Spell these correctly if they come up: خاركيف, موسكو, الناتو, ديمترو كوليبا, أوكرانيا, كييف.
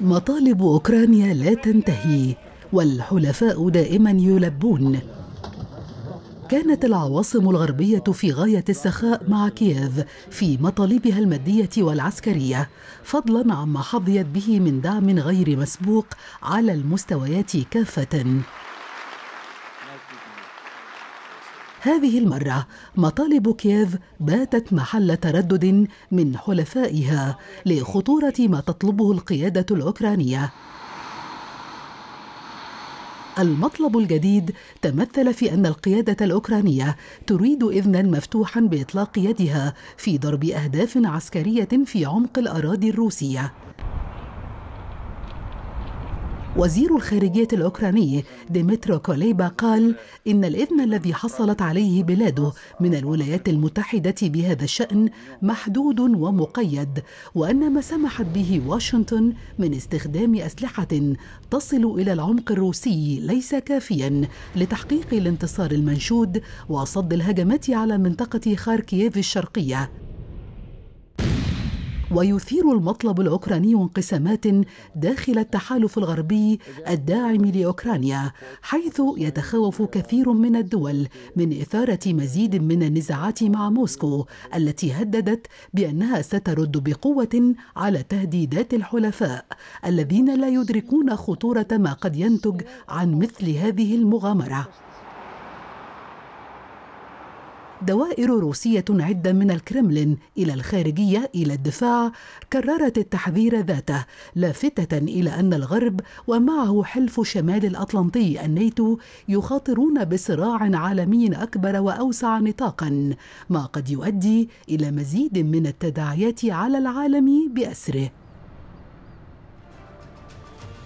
مطالب أوكرانيا لا تنتهي والحلفاء دائما يلبون. كانت العواصم الغربية في غاية السخاء مع كييف في مطالبها المادية والعسكرية، فضلا عما حظيت به من دعم غير مسبوق على المستويات كافة. هذه المرة مطالب كييف باتت محل تردد من حلفائها لخطورة ما تطلبه القيادة الأوكرانية. المطلب الجديد تمثل في أن القيادة الأوكرانية تريد إذناً مفتوحاً بإطلاق يدها في ضرب أهداف عسكرية في عمق الأراضي الروسية. وزير الخارجية الأوكراني ديمترو كوليبا قال إن الإذن الذي حصلت عليه بلاده من الولايات المتحدة بهذا الشأن محدود ومقيد، وأن ما سمحت به واشنطن من استخدام أسلحة تصل إلى العمق الروسي ليس كافيا لتحقيق الانتصار المنشود وصد الهجمات على منطقة خاركيف الشرقية. ويثير المطلب الأوكراني انقسامات داخل التحالف الغربي الداعم لأوكرانيا، حيث يتخوف كثير من الدول من إثارة مزيد من النزاعات مع موسكو التي هددت بأنها سترد بقوة على تهديدات الحلفاء الذين لا يدركون خطورة ما قد ينتج عن مثل هذه المغامرة. دوائر روسية عدة من الكرملين إلى الخارجية إلى الدفاع كررت التحذير ذاته، لافتة إلى أن الغرب ومعه حلف شمال الأطلنطي الناتو يخاطرون بصراع عالمي أكبر وأوسع نطاقا، ما قد يؤدي إلى مزيد من التداعيات على العالم بأسره.